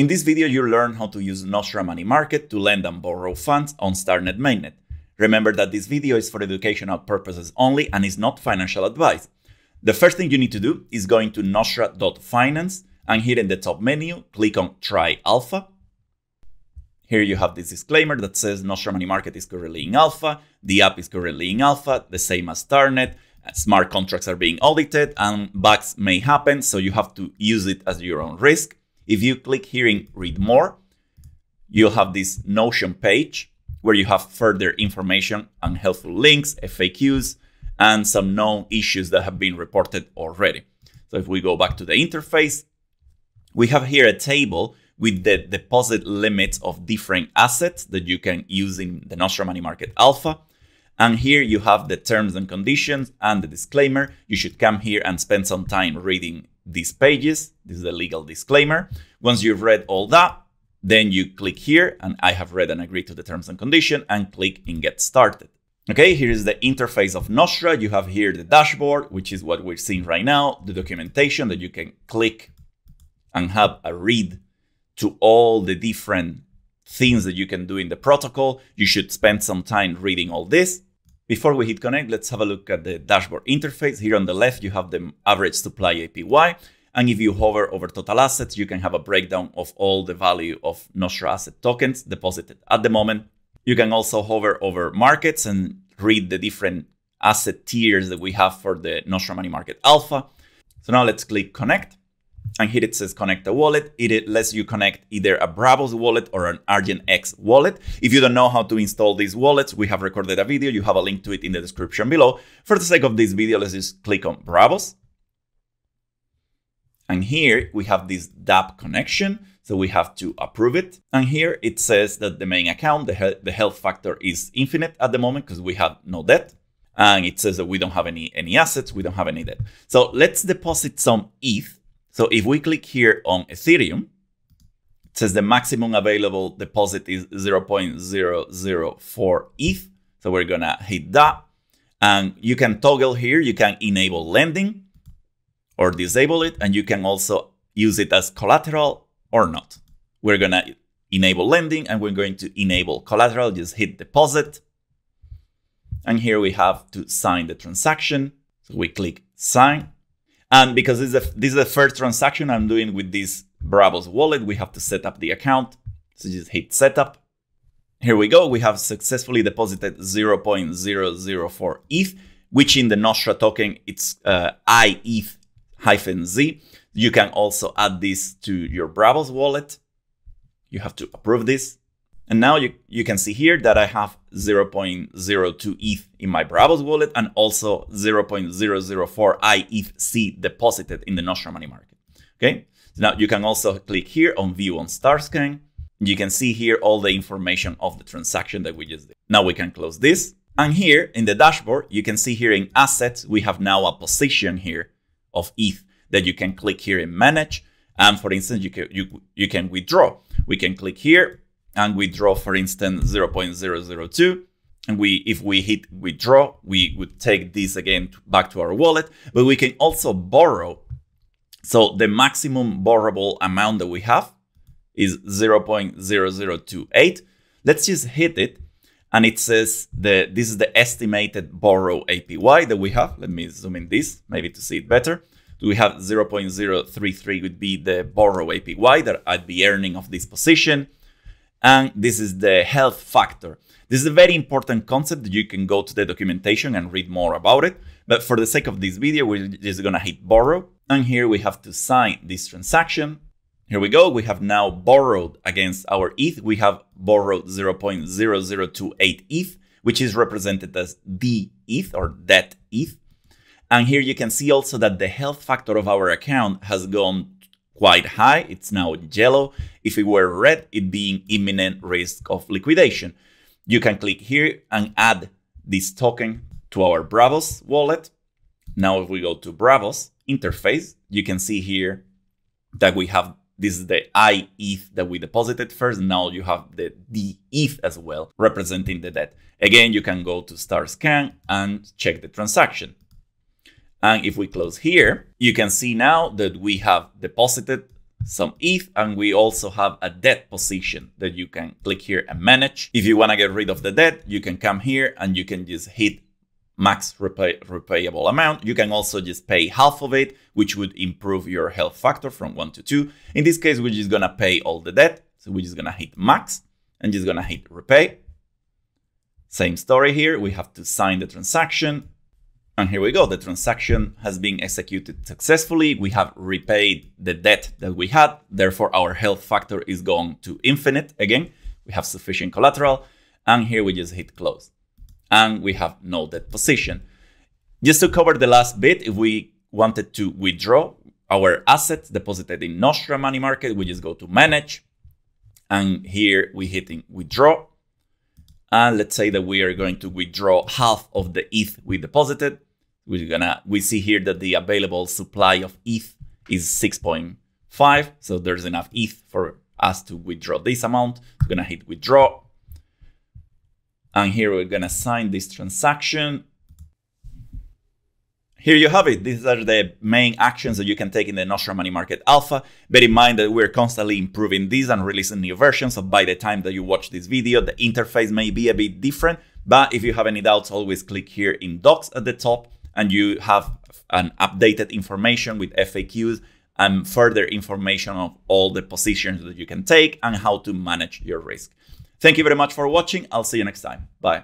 In this video, you'll learn how to use Nostra Money Market to lend and borrow funds on StarkNet mainnet. Remember that this video is for educational purposes only and is not financial advice. The first thing you need to do is go into nostra.finance and here in the top menu, click on Try Alpha. Here you have this disclaimer that says Nostra Money Market is currently in alpha, the app is currently in alpha, the same as StarkNet, smart contracts are being audited and bugs may happen, so you have to use it at your own risk. If you click here in Read More, you'll have this Notion page where you have further information and helpful links, FAQs, and some known issues that have been reported already. So if we go back to the interface, we have here a table with the deposit limits of different assets that you can use in the Nostra Money Market Alpha. And here you have the terms and conditions and the disclaimer. You should come here and spend some time reading these pages. This is the legal disclaimer. Once you've read all that, then you click here and I have read and agreed to the terms and condition and click in Get Started. Okay, here is the interface of Nostra. You have here the dashboard, which is what we're seeing right now, the documentation that you can click and have a read to all the different things that you can do in the protocol. You should spend some time reading all this. Before we hit connect, let's have a look at the dashboard interface. Here on the left, you have the average supply APY. And if you hover over total assets, you can have a breakdown of all the value of Nostra asset tokens deposited at the moment. You can also hover over markets and read the different asset tiers that we have for the Nostra Money Market Alpha. So now let's click connect. And here it says connect a wallet. It lets you connect either a Braavos wallet or an Argent X wallet. If you don't know how to install these wallets, we have recorded a video. You have a link to it in the description below. For the sake of this video, let's just click on Braavos. And here we have this dApp connection. So we have to approve it. And here it says that the main account, the health factor is infinite at the moment because we have no debt. And it says that we don't have any assets. We don't have any debt. So let's deposit some ETH. So if we click here on Ethereum, it says the maximum available deposit is 0.004 ETH. So we're going to hit that. And you can toggle here. You can enable lending or disable it. And you can also use it as collateral or not. We're going to enable lending and we're going to enable collateral. Just hit deposit. And here we have to sign the transaction. So we click sign. And because this is the first transaction I'm doing with this Braavos wallet, we have to set up the account. So just hit setup. Here we go. We have successfully deposited 0.004 ETH, which in the Nostra token, it's IETH-Z. You can also add this to your Braavos wallet. You have to approve this. And now you can see here that I have 0.02 ETH in my Braavos wallet and also 0.004 IETHC deposited in the Nostra Money Market. Okay. So now you can also click here on View on StarkScan. You can see here all the information of the transaction that we just did. Now we can close this. And here in the dashboard, you can see here in Assets, we have now a position here of ETH that you can click here and manage. And for instance, you can withdraw. We can click here and withdraw, for instance, 0.002. And if we hit withdraw, we would take this again back to our wallet, but we can also borrow. So the maximum borrowable amount that we have is 0.0028. Let's just hit it. And it says this is the estimated borrow APY that we have. Let me zoom in this, maybe to see it better. So we have 0.033 would be the borrow APY that I'd be earning of this position. And this is the health factor. This is a very important concept that you can go to the documentation and read more about it. But for the sake of this video, we're just going to hit borrow. And here we have to sign this transaction. Here we go. We have now borrowed against our ETH. We have borrowed 0.0028 ETH, which is represented as DETH or DETH ETH. And here you can see also that the health factor of our account has gone quite high. It's now yellow. If it were red, it'd be in imminent risk of liquidation. You can click here and add this token to our Braavos wallet. Now, if we go to Braavos interface, you can see here that we have this is the IETH that we deposited first. Now you have the DETH as well, representing the debt. Again, you can go to StarkScan and check the transaction. And if we close here, you can see now that we have deposited some ETH, and we also have a debt position that you can click here and manage. If you want to get rid of the debt, you can come here and you can just hit max repayable amount. You can also just pay half of it, which would improve your health factor from 1 to 2. In this case, we're just going to pay all the debt. So we're just going to hit max and just going to hit repay. Same story here. We have to sign the transaction. And here we go. The transaction has been executed successfully. We have repaid the debt that we had. Therefore, our health factor is going to infinite. Again, we have sufficient collateral. And here we just hit close. And we have no debt position. Just to cover the last bit, if we wanted to withdraw our assets deposited in Nostra Money Market, we just go to manage. And here we hit in withdraw. And let's say that we are going to withdraw half of the ETH we deposited. We see here that the available supply of ETH is 6.5. So there's enough ETH for us to withdraw this amount. We're going to hit withdraw. And here we're going to sign this transaction. Here you have it. These are the main actions that you can take in the Nostra Money Market Alpha. Bear in mind that we're constantly improving these and releasing new versions. So by the time that you watch this video, the interface may be a bit different. But if you have any doubts, always click here in Docs at the top, and you have an updated information with FAQs and further information of all the positions that you can take and how to manage your risk. Thank you very much for watching. I'll see you next time. Bye.